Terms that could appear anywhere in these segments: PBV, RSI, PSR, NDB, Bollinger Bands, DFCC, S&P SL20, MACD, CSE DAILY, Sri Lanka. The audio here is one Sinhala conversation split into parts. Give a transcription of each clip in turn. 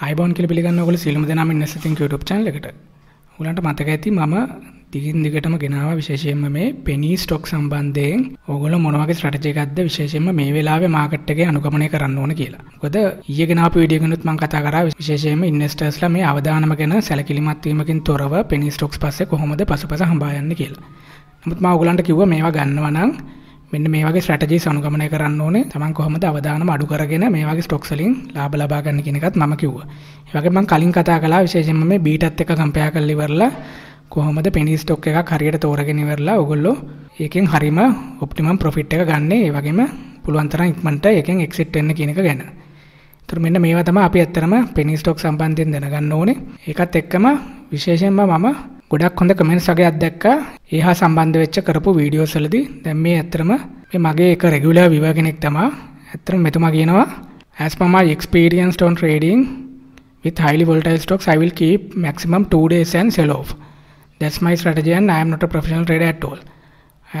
आईबाउन के लिए सीलम देना थिंक यूट्यूब चैनल मतकती मम दिगन दिगटम गिनावा विशेषम में पेनी स्टॉक संबंधे ओगोल मोनवागे स्ट्रैटेजी गद्द विशेषम मे वेलावे मार्केट එකේ අනුගමනය කරන්න ඕන කියලා. මොකද ඊයේ ගෙනාපු වීඩියෝ එකනොත් මම කතා කරා විශේෂයෙන්ම ඉන්වෙස්ටර්ස්ලා මේ අවදානම ගැන සැලකිලිමත් වීමකින් තොරව penny stocks පස්සේ කොහොමද පසුපස හඹා යන්නේ කියලා. නමුත් මම ඔයගලන්ට කිව්වා මේවා ගන්නවා නම් මෙන්න මේ වගේ ස්ට්‍රැටජිස් අනුගමනය කරන්න ඕනේ. Taman කොහොමද අවදානම අඩු කරගෙන මේ වගේ stocks වලින් ලාභ ලබා ගන්න කියන එකත් මම කිව්වා. ඒ වගේම මම කලින් කතා කළා විශේෂයෙන්ම මේ බීටත් එක්ක compare කරලා ඉවරලා කොහොමද penny stock එකක් හරියට තෝරගෙන ඉවරලා ඔයගොල්ලෝ ඒකෙන් හරීම ඔප්ටිමම් ප්‍රොෆිට් එක ගන්න. ඒ වගේම පුළුවන් තරම් ඉක්මනට ඒකෙන් එක්සිට් වෙන්න කියන එක ගැන. ඒතර මෙන්න මේවා තමයි අපි ඇත්තටම penny stock සම්බන්ධයෙන් දැනගන්න ඕනේ. ඒකත් එක්කම විශේෂයෙන්ම මම ගොඩක් හොඳ කමෙන්ට්ස් වගේක් දැක්කා. ඒහා සම්බන්ධ වෙච්ච කරපු වීඩියෝස් වලදී දැන් මේ ඇත්තටම මේ මගේ එක රෙගියුලර් viewer කෙනෙක් තමයි. ඇත්තටම මෙතුමා කියනවා as per my experience on trading with highly volatile stocks I will keep maximum 2 days and sell off. That's my strategy and I am not a professional trader at all.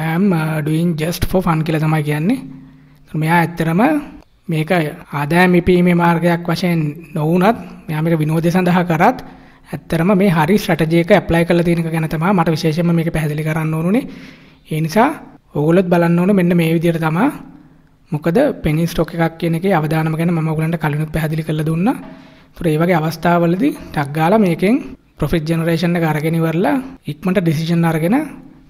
I am doing just for fun කියලා තමයි කියන්නේ. ඒත් මෙයා ඇත්තටම මේක ආදායම් ඉපීමේ මාර්ගයක් වශයෙන් නොවුනත් මෙයා මේක විනෝදය සඳහා කරත් ඇත්තටම මේ හරි ස්ට්‍රැටජි එක ඇප්ලයි කරලා තියෙන එක ගැන තමයි මට විශේෂයෙන්ම මේක පැහැදිලි කරන්න ඕනුනේ. ඒ නිසා ඔයගොල්ලොත් බලන්න ඕනේ මෙන්න මේ විදිහට තමයි. මොකද penny stock එකක් කියන එකේ අවදානම ගැන මම ඔයගලන්ට කලිනුත් පැහැදිලි කරලා දුන්නා. ඒත් ඒ වගේ අවස්ථාවවලදී ටක් ගාලා මේකෙන් ප්‍රොෆිට් ජෙනරේෂන් එක අරගෙන ඉවරලා ඉක්මනට ඩිසිෂන් අරගෙන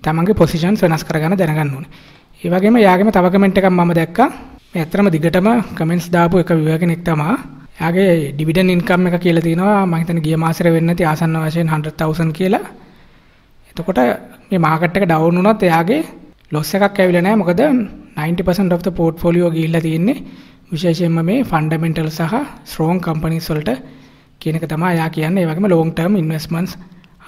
තමන්ගේ පොසිෂන්ස් වෙනස් කරගන්න දැනගන්න ඕනේ. ඒ වගේම යාගෙම තව කමෙන්ට් එකක් මම දැක්කා. මේ ඇත්තටම දිගටම කමෙන්ට්ස් දාපු එක viewer කෙනෙක් තමයි. යාගේ ඩිවිඩන්ඩ් ඉන්කම් එක කියලා තියෙනවා මම හිතන්නේ ගිය මාසෙට වෙන්න ඇති ආසන්න වශයෙන් 100,000 කියලා. එතකොට මේ මාකට් එක ඩවුන් වුණොත් එයාගේ ලොස් එකක් ඇවිල්ලා නැහැ. මොකද 90% of the portfolio ගිහිල්ලා තියෙන්නේ විශේෂයෙන්ම මේ ෆන්ඩමෙන්ටල් සහ strong companies වලට කියනක තමයි එයා කියන්නේ. ඒ වගේම long term investments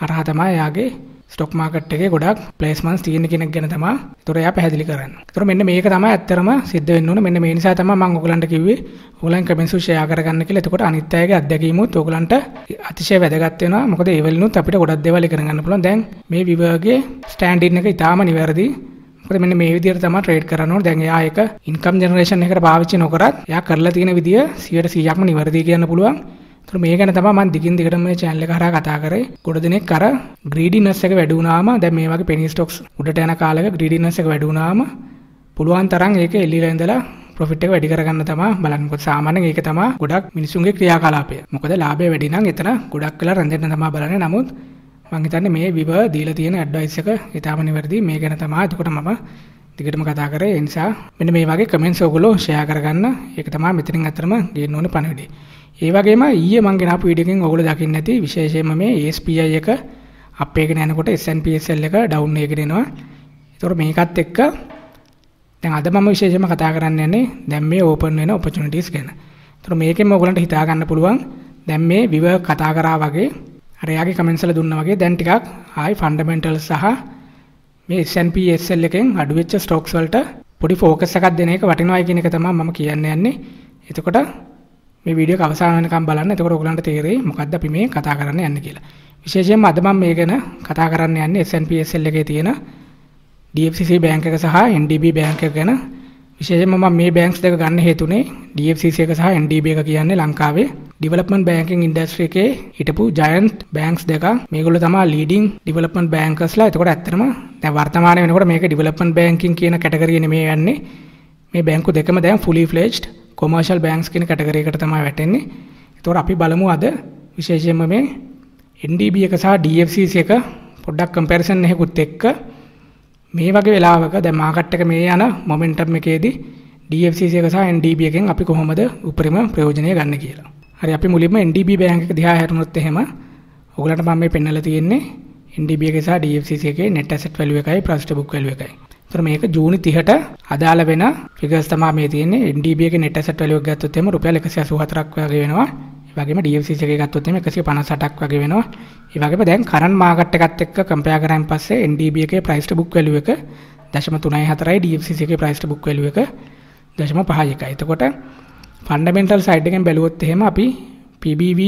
හරහා තමයි එයාගේ stock market එකේ ගොඩක් placements තියෙන කෙනෙක් ගැන තමයි ඒතර එයා පැහැදිලි කරන්නේ. ඒතර මෙන්න මේක තමයි ඇත්තරම සිද්ධ වෙන්න ඕනේ. මෙන්න මේ නිසා තමයි මම ඔයගලන්ට කිව්වේ ඔයගලන් comments share කරගන්න කියලා. එතකොට අනිත් අයගේ අත්දැකීමුත් ඔයගලන්ට අතිශය වැදගත් වෙනවා. මොකද ඒ වෙලිනුත් අපිට ගොඩක් දේවල් ඉගෙන ගන්න පුළුවන්. දැන් මේ viewer ගේ stand in එක ඉතාලම නිවැරදි. මොකද මෙන්න මේ විදිහට තමයි trade කරන්න ඕනේ. දැන් එයා ඒක income generation එකකට පාවිච්චි නොකරත් එයා කරලා තියෙන විදිය 100%ක්ම නිවැරදි කියන්න පුළුවන්. तो मे गन तब मैं दिग्न दिगट मे चाने कथा करे गुड़दने कर ग्रीडीनेस वेडूनाम दे मेवा पेनी स्टॉक्स उड़टना काल ग्रीडीनेस वेडूनाम पुलवां तरंग एक एलिंदा प्रॉफिट वेडीकन तम बल सामान्य एक तम गुडा मिनसुंगे क्रियाकलापे मुकद लाभे वेडीना इतना गुडाकला रंजन तम बल नमूद मंगता मे विव दीलतीयन अडवैस इताम निवरदी मे गन तम अद मम दिगटम कथा करे इनसा मैंने मेवागे कमेंट्स ओगलो शेयर करना एक तम मित्र अतम गेन पनवेडी ඒ වගේම ඊයේ මම ගෙනාපු වීඩියෝ එකෙන් ඔයගොල්ලෝ දකින්න ඇති විශේෂයෙන්ම මේ SPI එක අප් එකගෙන යනකොට S&PSL එක ඩවුන් එකගෙන එනවා. ඒතකොට මේකත් එක්ක දැන් අද මම විශේෂයෙන්ම කතා කරන්න යන්නේ දැන් මේ ඕපන් වෙන ඔපචුනිටිස් ගැන. ඒතකොට මේකෙන්ම ඔයගොල්ලන්ට හිතා ගන්න පුළුවන් දැන් මේ viewer කතා කරා වගේ අර යාගේ කමෙන්ට්ස් වල දුන්නා වගේ දැන් ටිකක් ආයි ෆන්ඩමෙන්ටල්ස් සහ මේ S&PSL එකෙන් අඩු වෙච්ච ස්ටොක්ස් වලට පොඩි ફોකස් එකක් දෙන එක වටිනවයි කියන එක තමයි මම කියන්න යන්නේ. එතකොට මේ වීඩියෝ එක අවසන් වෙනකම් බලන්න. එතකොට ඔයගලන්ට තේරෙයි මොකද්ද අපි මේ කතා කරන්න යන්නේ කියලා. විශේෂයෙන්ම අද මම මේ ගැන කතා කරන්න යන්නේ S&PSL එකේ තියෙන DFCC බැංක එක සහ NDB බැංක එක ගැන. විශේෂයෙන්ම මම මේ බැංක්ස් දෙක ගන්න හේතුනේ DFCC එක සහ NDB එක කියන්නේ ලංකාවේ ඩෙවලොප්මන්ට් බැංකින් ඉන්ඩස්ට්‍රි එකේ හිටපු ජයන්ට් බැංක්ස් දෙක. මේගොල්ලෝ තමයි ලීඩින් ඩෙවලොප්මන්ට් බැංකර්ස්ලා. එතකොට ඇත්තටම දැන් වර්තමානයේ වෙනකොට මේක ඩෙවලොප්මන්ට් බැංකින් කියන කැටගරිය නෙමෙයි යන්නේ. මේ බැංකු දෙකම දැන් fully fledged කොමර්ෂල් බැංක්ස් කියන කැටගරි එකට තමයි වැටෙන්නේ. ඒතකොට අපි බලමු අද විශේෂයෙන්ම මේ NDB එක සහ DFCC එක පොඩ්ඩක් කම්පැරිසන් එකකුත් එක්ක මේ වගේ වෙලාවක දැන් මාකට් එක මේ යන මොමන්ටම් එකේදී DFCC එක සහ NDB එකෙන් අපි කොහොමද උපරිම ප්‍රයෝජනය ගන්න කියලා. හරි අපි මුලින්ම NDB බැංක් එක දිහා හැරුණොත් එහෙම ඔයගලන්ට මම මේ පෙන්නලා තියෙන්නේ NDB එක සහ DFCC එකේ net asset value එකයි price to book value එකයි. तर मेक जून 30ට අදාළ වෙන ෆිගර්ස් තමයි මේ තියෙන්නේ. NDB එකේ net asset value එක ගත්තොත් එහෙම රුපියල් 184ක් වගේ වෙනවා. ඒ වගේම DFCC එකේ ගත්තොත් එහෙම 158ක් වගේ වෙනවා. ඒ වගේම දැන් කරන්ට් මාකට් එකත් එක්ක කම්පෙයාර් කරාන් පස්සේ NDB එකේ price to book value එක 0.34යි DFCC එකේ price to book value එක 0.51යි. එතකොට ෆන්ඩමෙන්ටල් සයිඩ් එකෙන් බැලුවොත් එහෙම අපි PBV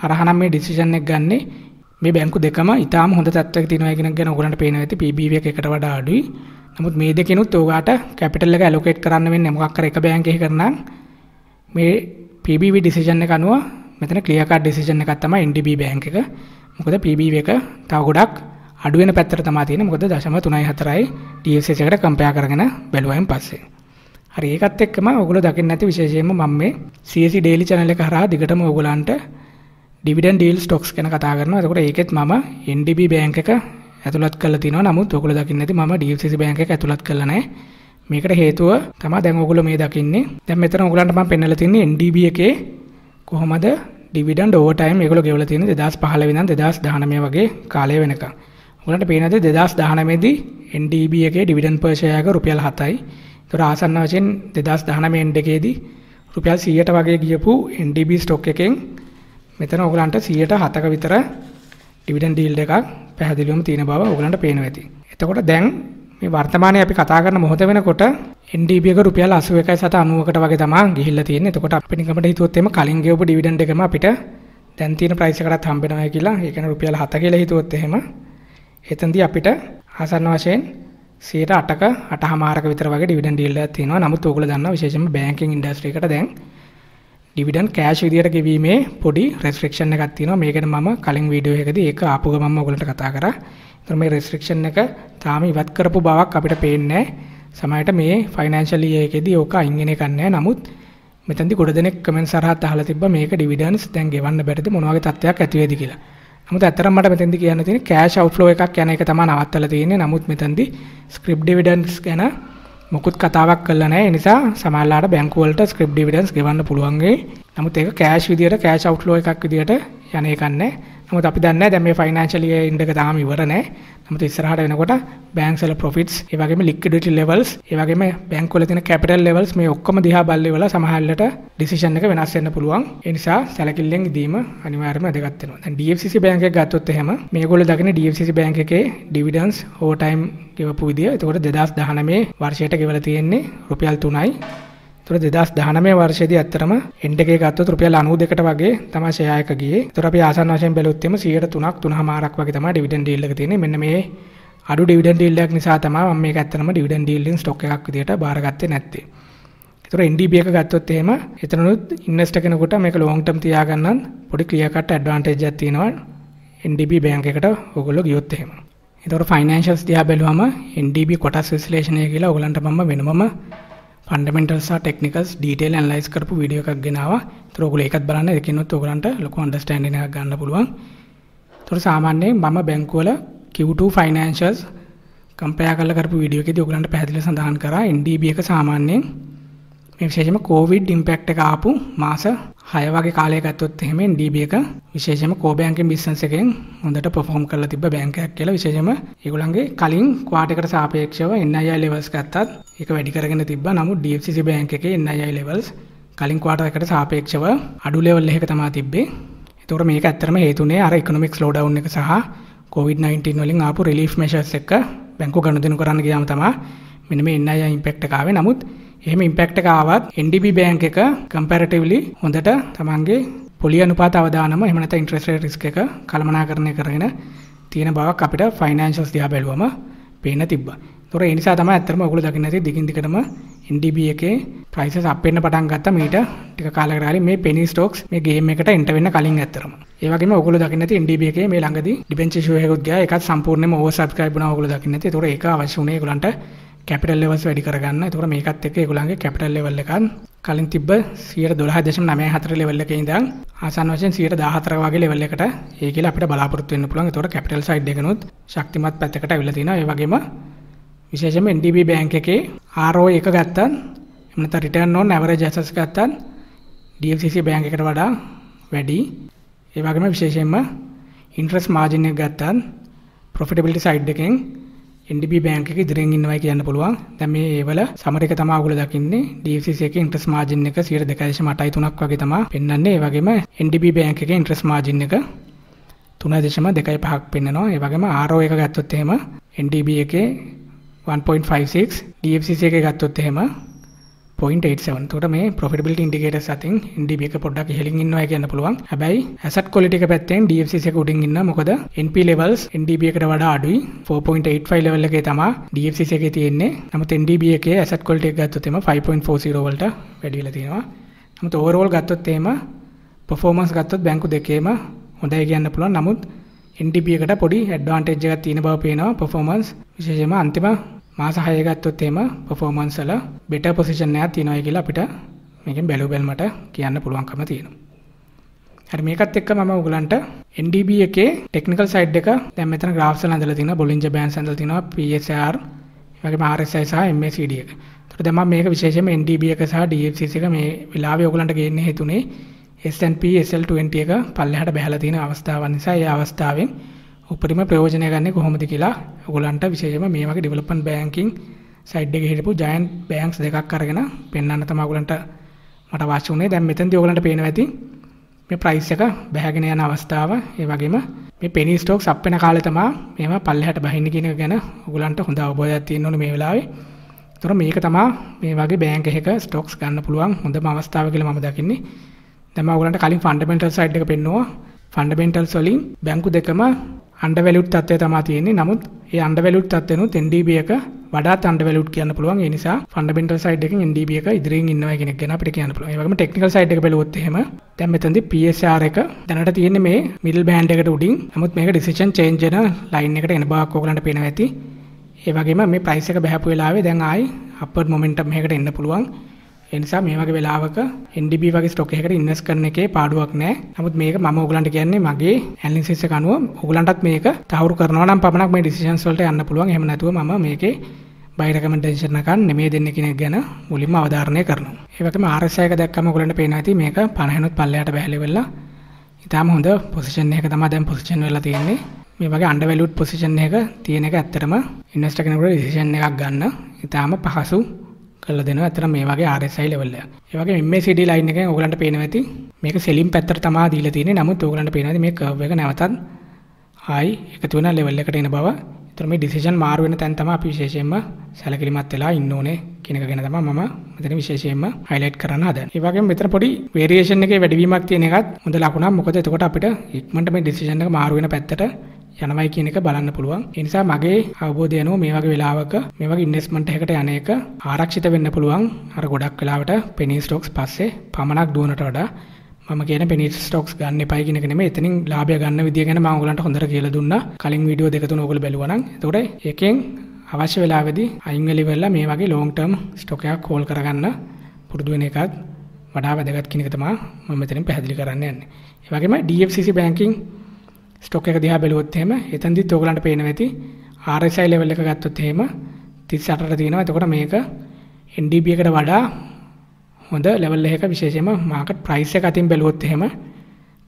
හරහා නම් මේ decision එක ගන්නේ මේ බැංකු දෙකම ඊටාම හොඳ තත්ත්වයක තියෙනවා කියන එක ගැන ඔයගලන්ට පේනවා ඇති. PBV එකකට වඩා අඩුයි. නමුත් මේ දෙකෙනුත් ඔයාට කැපිටල් එක ඇලොකේට් කරන්න වෙන්නේ මොකක් කර එක බැංක් එකේ කරනම් මේ PBV ඩිසිෂන් එක අනුව මෙතන ක්ලියර් කට් ඩිසිෂන් එකක් තමයි NDB බැංක් එක. මොකද PBV එක තව ගොඩක් අඩු වෙන පැත්තට තමයි තියෙන්නේ. මොකද 0.34යි DFCC එකට කම්පෙයාර් කරගෙන බැලුවයින් පස්සේ. හරි ඒකත් එක්කම ඔයගොල්ලෝ දකින්න ඇති විශේෂයෙන්ම මම මේ CAC daily channel එක හරහා දිගටම ඔයගොල්ලන්ට dividend yield stocks ගැන කතා කරනවා. එතකොට ඒකෙත් මම NDB බැංක් එක ඇතුළත් කරලා තිනවා. නමුත් ඔයගොල්ලෝ දකින්න ඇති මම DFCC බැංක් එක ඇතුළත් කරලා නැහැ. මේකට හේතුව තමයි දැන් ඔයගොල්ලෝ මේ දකින්නේ. දැන් මෙතන ඔයගොල්ලන්ට මම පෙන්නලා තින්නේ NDB එකේ කොහොමද dividend over time ඒගොල්ලෝ ගෙවලා තියෙන්නේ 2015 ඉඳන් 2019 වගේ කාලය වෙනකම්. ඔයගොල්ලන්ට පේනද 2019 දී NDB එකේ dividend per share එක රුපියල් 7යි. ඒතර ආසන්න වශයෙන් 2019 end එකේදී රුපියල් 100ට වගේ ගියපු NDB stock එකෙන් මෙතන ඔයගලන්ට 107ක විතර dividend yield එකක් පැහැදිලිවම තියෙන බව ඔයගලන්ට පේනවා ඇති. එතකොට දැන් මේ වර්තමානයේ අපි කතා කරන මොහොත වෙනකොට NDB එක රුපියල් 81.90කට වගේ තමයි ගිහිල්ලා තියෙන්නේ. එතකොට අපි නිකම්මඩ හිතුවොත් එහෙම කලින් ගෙවපු dividend එකම අපිට දැන් තියෙන price එකටත් හම්බෙනවා කියලා. ඒ කියන්නේ රුපියල් 7 කියලා හිතුවොත් එහෙම එතෙන්දී අපිට ආසන්න වශයෙන් 108ක 8.5ක විතර වගේ dividend yield එකක් තියෙනවා. නමුත් ඔයගොල්ලෝ දන්නවා විශේෂයෙන්ම banking industry එකට දැන් dividend cash විදියට ගෙවීමේ පොඩි restriction එකක් තියෙනවා. මේකට මම කලින් වීඩියෝ එකකදී ඒක ආපු ගමන්ම ඔයගලට කතා කරා. ඒතර මේ restriction එක තාම ඉවත් කරපු බවක් අපිට පේන්නේ නැහැ. සමහරට මේ financial year එකේදී ඕක අයින් වෙන එකක් නැහැ. නමුත් මෙතනදී ගොඩ දෙනෙක් comments හරහත් අහලා තිබ්බා මේක dividends දැන් ගෙවන්න බැරිද මොන වගේ තත්ත්වයක් ඇති වෙයිද කියලා. නමුත් ඇත්තටම මට මෙතනදී කියන්න තියෙන්නේ cash outflow එකක් යන එක තමයි නවත්තලා තියෙන්නේ. නමුත් මෙතනදී scrip dividends ගැන මොකුත් කතාවක් කරලා නැහැ. ඒ නිසා සමාජලාට බැංකු වලට ස්ක්‍රිප් ඩිවිඩන්ඩ්ස් ගෙවන්න පුළුවන් ගේ. නමුත් ඒක කෑෂ් විදියට කෑෂ් අවුට්ෆ්ලෝ එකක් විදියට යන්නේ නැහැ. නමුත් අපි දන්නේ දැන් මේ ෆයිනෑන්ෂල් ඉයර් එන්ඩ් එක තාම ඉවර නැහැ. නමුත් ඉස්සරහට වෙනකොට බැංක්ස් වල ප්‍රොෆිට්ස්, ඒ වගේම ලික්විඩිටි ලෙවල්ස්, ඒ වගේම බැංකු වල තියෙන කැපිටල් ලෙවල්ස් මේ ඔක්කොම දිහා බලලා සමාජලට ඩිසිෂන් එක වෙනස් වෙන්න පුළුවන්. ඒ නිසා සැලකිල්ලෙන් ඉදීම අනිවාර්යයෙන්ම වැදගත් වෙනවා. දැන් DFCC බැංක් එක ගත්තොත් එහෙම මේගොල්ලෝ දකින DFCC බැංක් එකේ ඩිවිඩන්ඩ්ස් ඕවර් ටයිම් ගෙවපු විදිය. එතකොට 2019 වර්ෂයට ගෙවලා තියෙන්නේ රුපියල් 3යි. එතකොට 2019 වර්ෂයේදී ඇත්තටම එන්ඩ් එකේ ගත්තොත් රුපියල් 92කට වගේ තමයි ෂෙයා එක ගියේ. එතකොට අපි ආසන්න වශයෙන් බැලුවොත් එimhe 103ක් 3.5ක් වගේ තමයි ඩිවිඩන්ඩ් yield එක තියෙන්නේ. මෙන්න මේ අඩු ඩිවිඩන්ඩ් yield එකක් නිසා තමයි මම මේක ඇත්තටම ඩිවිඩන්ඩ් yielding stock එකක් විදියට බාරගත්තේ නැත්තේ. එතකොට NDB එක ගත්තොත් එහෙම එතනනුත් ඉන්වෙස්ටර් කෙනෙකුට මේක long term තියාගන්නත් පොඩි clear cut advantage එකක් තියෙනවා. NDB බැංක් එකට ඔයගොල්ලෝ ගියොත් එහෙම. ඒතකොට ෆයිනෑන්ෂල්ස් දිහා බැලුවම NDB කොටස් විශ්ලේෂණය කියලා ඔයගලන්ට මම වෙනමම ෆන්ඩමෙන්ටල්ස් සහ ටෙක්නිකල්ස් ඩීටේල් ඇනලයිස් කරපු වීඩියෝ එකක් ගෙනාවා. ඒතකොට ඔයගොල්ලෝ ඒකත් බලන්න. ඒකෙනොත් ඔයගලන්ට ලොකු අන්ඩර්ස්ටෑන්ඩින් එකක් ගන්න පුළුවන්. ඒතකොට සාමාන්‍යයෙන් මම බැංකුවල Q2 ෆයිනෑන්ෂල්ස් කම්පෙයාර් කරලා කරපු වීඩියෝ එකේදී ඔයගලන්ට පැහැදිලිව සඳහන් කරා NDB එක සාමාන්‍යයෙන් මේ විශේෂයෙන්ම COVID ඉම්පැක්ට් එක ආපු මාස 6 වගේ කාලයක් ගත්තොත් එහෙම NDB එක විශේෂයෙන්ම කෝ බැංකින් බිස්නස් එකෙන් හොඳට perform කරලා තිබ්බ බැංකයක් කියලා. විශේෂයෙන්ම ඒගොල්ලන්ගේ කලින් ක්වාටර් එකට සාපේක්ෂව NII levels ගත්තත් ඒක වැඩි කරගෙන තිබ්බා. නමුත් DFCC බැංක් එකේ NII levels කලින් ක්වාටර් එකට සාපේක්ෂව අඩු level එකක තමයි තිබ්බේ. ඒතකොට මේක ඇත්තටම හේතුනේ අර economic slowdown එක සහ COVID-19 වලින් ආපු relief measures එක බැංකු ගනුදෙනු කරන්න ගියාම තමයි මෙන්න මේ NII impact එක ආවේ. නමුත් එහෙම ඉම්පැක්ට් එක ආවත් NDB බැංක් එක කම්පැරටිව්ලි හොඳට තමන්ගේ පොලි අනුපාත අවදානම එහෙම නැත්නම් ඉන්ට්‍රස්ට් රේට් රිස්ක් එක කළමනාකරණය කරගෙන තියෙන බවක් අපිට ෆයිනෑන්ෂල්ස් දිහා බැලුවම පේන්න තිබ්බා. ඒතොර ඒ නිසා තමයි ඇත්තටම ඔයගොල්ලෝ දකින්න ඇති දිගින් දිගටම NDB එකේ ප්‍රයිසස් අප් වෙන්න පටන් ගත්තා. මීට ටික කාලයකට කලින් මේ penny stocks මේ ගේම් එකට එන්ටර් වෙන්න කලින් ඇත්තටම. ඒ වගේම ඔයගොල්ලෝ දකින්න ඇති NDB එකේ මේ ළඟදී ඩිබෙන්චර් ඉෂුව එකකුත් ගියා. ඒකත් සම්පූර්ණයෙන්ම ඕවර් සබ්ස්ක්‍රයිබ් වුණා ඔයගොල්ලෝ දකින්න ඇති. ඒතොර ඒක අවශ්‍ය වුණේ ඒගොල්ලන්ට කැපිටල් ලෙවල්ස් වැඩි කරගන්න. ඒතකොට මේකත් එක්ක ඒගොල්ලන්ගේ කැපිටල් ලෙවල් එකත් කලින් තිබ්බ 112.94 ලෙවල් එකේ ඉඳන් ආසන්න වශයෙන් 114 වගේ ලෙවල් එකට ඒ කියලා අපිට බලාපොරොත්තු වෙන්න පුළුවන්. ඒතකොට කැපිටල් සයිඩ් එකනොත් ශක්තිමත් පැත්තකට අවිලා තිනවා. ඒ වගේම විශේෂයෙන්ම NDB බැංක් එකේ ROE එක ගත්තත් එහෙම නැත්නම් return on average assets ගත්තත් DFCC බැංක් එකට වඩා වැඩි. ඒ වගේම විශේෂයෙන්ම interest margin එක ගත්තත් profitability side එකෙන් NDB බැංක් එක ඉදිරියෙන් ඉන්නවයි කියන්න පුළුවන්. දැන් මේ ඒවල සමර එක තමයි ඔයගොල්ලෝ දකින්නේ. DFCC එකේ interest margin එක 2.83ක් වගේ තමයි පෙන්වන්නේ. ඒ වගේම NDB බැංක් එකේ interest margin එක 3.25ක් පෙන්වනවා. ඒ වගේම ROE එක ගත්තොත් එහෙම NDB එකේ 1.56, DFCC එකේ ගත්තොත් එහෙම 0.87. එතකොට මේ profitability indicators අතින් NDB එක පොඩ්ඩක් ඉහළින් ඉන්නවා කියන්න පුළුවන්. හැබැයි asset quality එක පැත්තෙන් DFCC එක උඩින් ඉන්නවා. මොකද NP levels NDB එකට වඩා අඩුයි. 4.85 level එකේ තමයි DFCC එකේ තියෙන්නේ. නමුත් NDB එකේ asset quality එක ගත්තොත් එම 5.40 වලට වැඩි වෙලා තියෙනවා. නමුත් overall ගත්තොත් එම परफॉर्मेंस ගත්තොත් බැංකු දෙකේම හොඳයි කියන්න පුළුවන්. නමුත් NDB එකට පොඩි ඇඩ්වාන්ටේජ් එකක් තියෙන බව පේනවා performance විශේෂයෙන්ම අන්තිම මාස 6 ගත්තොත් එහෙම performance වල better position එකක් තියෙනවා කියලා අපිට මේකෙන් බැලු බැලමට කියන්න පුළුවන්කම තියෙනවා. හරි මේකත් එක්ක මම ඔයගලන්ට NDB එකේ ටෙක්නිකල් සයිඩ් එක දැන් මෙතන graph වල ඇඳලා තිනවා Bollinger Bands ඇඳලා තිනවා PSR වගේම RSI සහ MACD එක. ඒතකොට දැන් මම මේක විශේෂයෙන්ම NDB එක සහ DFCC එක මේ වෙලාවේ ඔයගලන්ට ගේන්න හේතුනේ S&P SL20 එක පල්ලෙහාට බහලා තියෙන අවස්ථාව නිසා ඒ අවස්ථාවෙන් උපරිම ප්‍රයෝජනය ගන්න කොහොමද කියලා ඔයගලන්ට විශේෂයෙන්ම මේ වගේ development banking සයිඩ් එකේ හිටපු giant banks දෙකක් අරගෙන පෙන්වන්න තමයි ඔයගලන්ට මට අවශ්‍ය වුණේ. දැන් මෙතෙන්දී ඔයගලන්ට පේනවා ඇති මේ ප්‍රයිස් එක බහගෙන යන අවස්ථාව, ඒ වගේම මේ penny stocks අප් වෙන කාලේ තමයි මේව පල්ලෙහාට බහින්නේ කියන එක ගැන ඔයගලන්ට හොඳ අවබෝධයක් තියෙන්න ඕනේ මේ වෙලාවේ. ඒතර මේක තමයි මේ වගේ බැංක් එකක stocks ගන්න පුළුවන් හොඳම අවස්ථාව කියලා මම දකින්නේ. දැන් මම ඔයගලන්ට කලින් fundamental side එක පෙන්නුවා. fundamentals වලින් බැංකු දෙකම undervalued තත්ත්වය තමයි තියෙන්නේ. නමුත් මේ undervalued තත්ත්වෙනුත් NDB එක වඩාත් undervalued කියන්න පුළුවන්. ඒ නිසා fundamental side එකෙන් NDB එක ඉදිරියෙන් ඉන්නවා කියන එක ගැන අපිට කියන්න පුළුවන්. ඒ වගේම technical side එක බලුවොත් එහෙම දැන් මෙතනදී PSR එක දැනට තියෙන්නේ මේ middle band එකට උඩින්. නමුත් මේක decision change වෙන line එකට එන බවක් ඔයගලන්ට පේනවා ඇති. ඒ වගේම මේ price එක බහපු වෙලාවේ දැන් ආයි upward momentum එකකට එන්න පුළුවන්. ඒ නිසා මේ වගේ වෙලාවක NDB වගේ stock එකකට invest කරන එකේ පාඩුවක් නැහැ. නමුත් මේක මම ඔයගලන්ට කියන්නේ මගේ analysis එක අනුව ඔයගලන්ටත් මේක තහවුරු කරනවා නම් පමණක් මේ decisions වලට යන්න පුළුවන්. එහෙම නැතුව මම මේකේ buy recommendation එකක් නෙමෙයි දෙන්නේ කියන එක ගැන මුලින්ම අවධාරණය කරනවා. ඒ වගේම RSI එක දැක්කම ඔයගලන්ට පේනවා ඇති මේක 50නොත් පල්ලෙහාට බැහැලි වෙලා ඉතාලම හොඳ position එකක තමයි දැන් position වෙලා තියෙන්නේ. මේ වගේ undervalued position එකක තියෙන එක ඇත්තටම investor කෙනෙකුට decision එකක් ගන්න ඉතාලම පහසු කරලා දෙනවා. ඇත්තටම මේ වගේ RSI level එක. ඒ වගේම MACD line එකෙන් ඔයගලන්ට පේනවා ඇති මේක selling පැත්තට තමයි දීලා තියෙන්නේ. නමුත් ඔයගලන්ට පේනවා ඇති මේ curve එක නැවතත් high එකතු වෙන level එකට එන බව. ඒතර මේ decision මාරු වෙන තැන තමයි අපි විශේෂයෙන්ම සැලකිලිමත් වෙලා ඉන්න ඕනේ කියන එක ගැන තමයි මම මෙතන විශේෂයෙන්ම highlight කරන්න හදන්නේ. ඒ වගේම මෙතන පොඩි variation එකේ වැඩිවීමක් තියෙන එකත් හොඳ ලකුණක්. මොකද එතකොට අපිට ඉක්මනට මේ decision එක මාරු වෙන පැත්තට යනවයි කියන එක බලන්න පුළුවන්. ඒ නිසා මගේ අවබෝධය අනුව මේ වගේ වෙලාවක මේ වගේ investment එකකට යන එක ආරක්ෂිත වෙන්න පුළුවන්. අර ගොඩක් වෙලාවට penny stocks පස්සේ පමණක් දුවනට වඩා මම කියන penny stocks ගන්න එපයි කියන එක නෙමෙයි. එතනින් ලාභය ගන්න විදිය ගැන මම ඔයගලන්ට හොඳට කියලා දුන්නා. කලින් වීඩියෝ දෙක තුන ඔයගොල්ලෝ බැලුවා නම්. එතකොට ඒකෙන් අවශ්‍ය වෙලාවෙදී අයින් වෙලා මේ වගේ long term stock එකක් හෝල් කරගන්න පුරුදු වෙන එකත් වඩා වැදගත් කියන එක තමයි මම මෙතනින් පැහැදිලි කරන්න යන්නේ. ඒ වගේම DFCC banking stock එක දිහා බැලුවොත් එහෙම එතනදිත් ඔයගලන්ට පේනවා ඇති RSI level එක ගත්තොත් එහෙම 38ට තියෙනවා. එතකොට මේක NDB එකට වඩා හොඳ level එකක විශේෂයෙන්ම market price එක අතින් බැලුවොත් එහෙම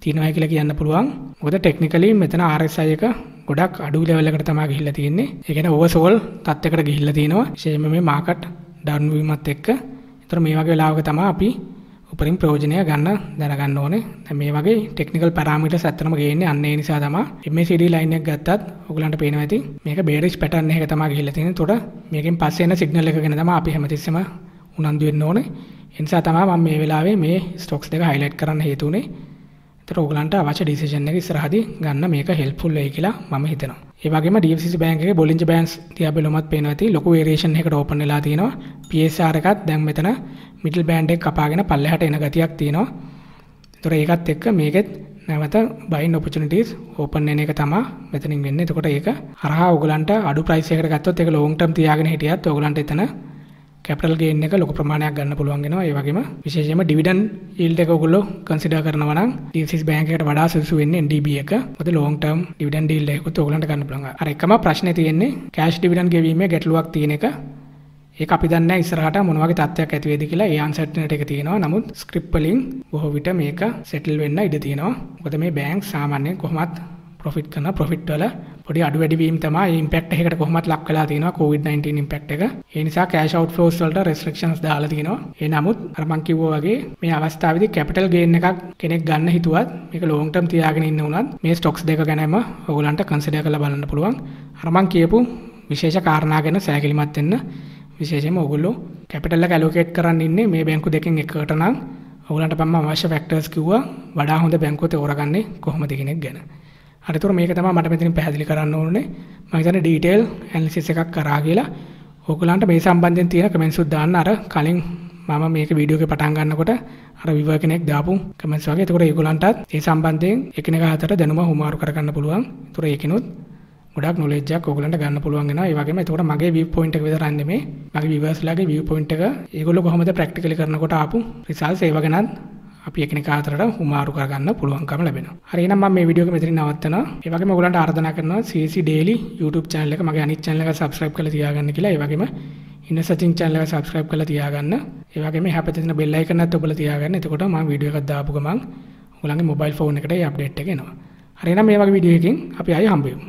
තියෙනවා කියලා කියන්න පුළුවන්. මොකද technically මෙතන RSI එක ගොඩක් අඩු level එකකට තමයි ගිහිල්ලා තියෙන්නේ. ඒ කියන්නේ oversold තත්යකට ගිහිල්ලා තියෙනවා. විශේෂයෙන්ම මේ market down වීමත් එක්ක. ඒතර මේ වගේ වෙලාවක තමයි අපි උපරිම ප්‍රයෝජනය ගන්න දැනගන්න ඕනේ. දැන් මේ වගේ technical parameters ඇත්තටම ගේන්නේ අන්න ඒ නිසා තමයි MACD line එක ගත්තත් ඔයගලන්ට පේනවා ඇති මේක bearish pattern එකක තමයි ගිහිල්ලා තියෙන්නේ. ඒතකොට මේකෙන් පස්සේ එන signal එක ගැන තමයි අපි හැමතිස්සෙම උනන්දු වෙන්න ඕනේ. ඒ නිසා තමයි මම මේ වෙලාවේ මේ stocks දෙක highlight කරන්න හේතු උනේ. ඒතර ඔයගලන්ට අවශ්‍ය decision එක ඉස්සරහදී ගන්න මේක helpful වෙයි කියලා මම හිතනවා. ඒ වගේම DFCC bank එකේ Bollinger Bands තියා බලුමත් පේනවා ඇති ලොකු variation එකකට open වෙලා තියෙනවා. PSR එකත් දැන් මෙතන middle band එක කපාගෙන පල්ලෙහාට එන ගතියක් තියෙනවා. ඒතර ඒකත් එක්ක මේකෙත් නැවත buying opportunities open වෙන එක තමයි මෙතනින් වෙන්නේ. එතකොට ඒක හරහා ඔයගලන්ට අඩු price එකකට ගත්තොත් ඒක long term තියාගෙන හිටියත් ඔයගලන්ට එතන කැපිටල් ගේන් එක ලොකු ප්‍රමාණයක් ගන්න පුළුවන් වෙනවා. ඒ වගේම විශේෂයෙන්ම ඩිවිඩන්ඩ් යීල්ඩ් එක ඔයගොල්ලෝ කන්සිඩර් කරනවා නම් DFCC බැංක එකට වඩා සුදුසු වෙන්නේ NDB එක. මොකද long term ඩිවිඩන්ඩ් යීල්ඩ් එකත් ඔයගොල්ලන්ට ගන්න පුළුවන්. අර එකම ප්‍රශ්නේ තියෙන්නේ කෑෂ් ඩිවිඩන්ඩ් ගෙවීමේ ගැටලුවක් තියෙන එක. ඒක අපි දන්නේ නැහැ ඉස්සරහට මොන වගේ තත්ත්වයක් ඇති වෙයිද කියලා. ඒ අන්සර්ටනිටි එක තියෙනවා. නමුත් ස්ක්‍රිප් වලින් බොහෝ විට මේක සෙටල් වෙන්න ඉඩ තියෙනවා. මොකද මේ බැංක් සාමාන්‍යයෙන් කොහොමත් profit කරන profit වල පොඩි අඩු වැඩි වීම තමයි ඉම්පැක්ට් එකකට කොහොමවත් ලක් වෙලා තියෙනවා COVID-19 ඉම්පැක්ට් එක. ඒ නිසා cash outflows වලට restrictions දාලා තිනවා. ඒ නමුත් අර මම කිව්වා වගේ මේ අවස්ථාවේදී capital gain එකක් කෙනෙක් ගන්න හිතුවත් මේක long term තියාගෙන ඉන්න උනත් මේ stocks දෙක ගැනම ඔයගලන්ට consider කරලා බලන්න පුළුවන්. අර මම කියපු විශේෂ කාරණා ගැන සැලකිලිමත් වෙන්න. විශේෂයෙන්ම ඔයගොල්ලෝ capital එක allocate කරන්න ඉන්නේ මේ බැංකු දෙකෙන් එකකට නම් ඔයගලන්ට මම අවශ්‍ය factors කිව්වා වඩා හොඳ බැංකුව තෝරගන්නේ කොහොමද කියන එක ගැන. අරතොර මේක තමයි මට මෙතනින් පැහැදිලි කරන්න ඕනේ. මම හිතන්නේ detail analysis එකක් කරා කියලා. ඔයගලන්ට මේ සම්බන්ධයෙන් තියෙන comments උත් දාන්න. අර කලින් මම මම මේක වීඩියෝ එක පටන් ගන්නකොට අර viewer කෙනෙක් දාපු කමෙන්ට්ස් වගේ. ඒතකොට ඒගොල්ලන්ටත් ඒ සම්බන්ධයෙන් එකිනෙකා අතර දැනුම හුමාරු කරගන්න පුළුවන්. ඒතකොට ඒකිනුත් ගොඩක් knowledge එකක් ඕගොල්ලන්ට ගන්න පුළුවන් වෙනවා. ඒ වගේම ඒතකොට මගේ view point එක විතරක් නෙමෙයි මගේ viewers ලාගේ view point එක ඒගොල්ලෝ කොහොමද practically කරනකොට ආපු results ඒව ගැනත් අපි එකිනෙකා අතරට හුමාරු කරගන්න පුළුවන්කම ලැබෙනවා. හරි එහෙනම් මම මේ වීඩියෝ එක මෙතනින් නවත්තනවා. ඒ වගේම ඔයගලන්ට ආරාධනා කරනවා CC Daily YouTube channel එක මගේ අනිත් channel එක subscribe කරලා තියාගන්න කියලා. ඒ වගේම ඉන්න සර්චින් channel එක subscribe කරලා තියාගන්න. ඒ වගේම එහා පැත්තේ තියෙන bell icon එකත් ඔබලා තියාගන්න. එතකොට මම වීඩියෝ එකක් දාපු ගමන් ඔයගලගේ mobile phone එකට මේ update එක එනවා. හරි එහෙනම් මේ වගේ වීඩියෝ එකකින් අපි ආයෙ හම්බ වෙමු.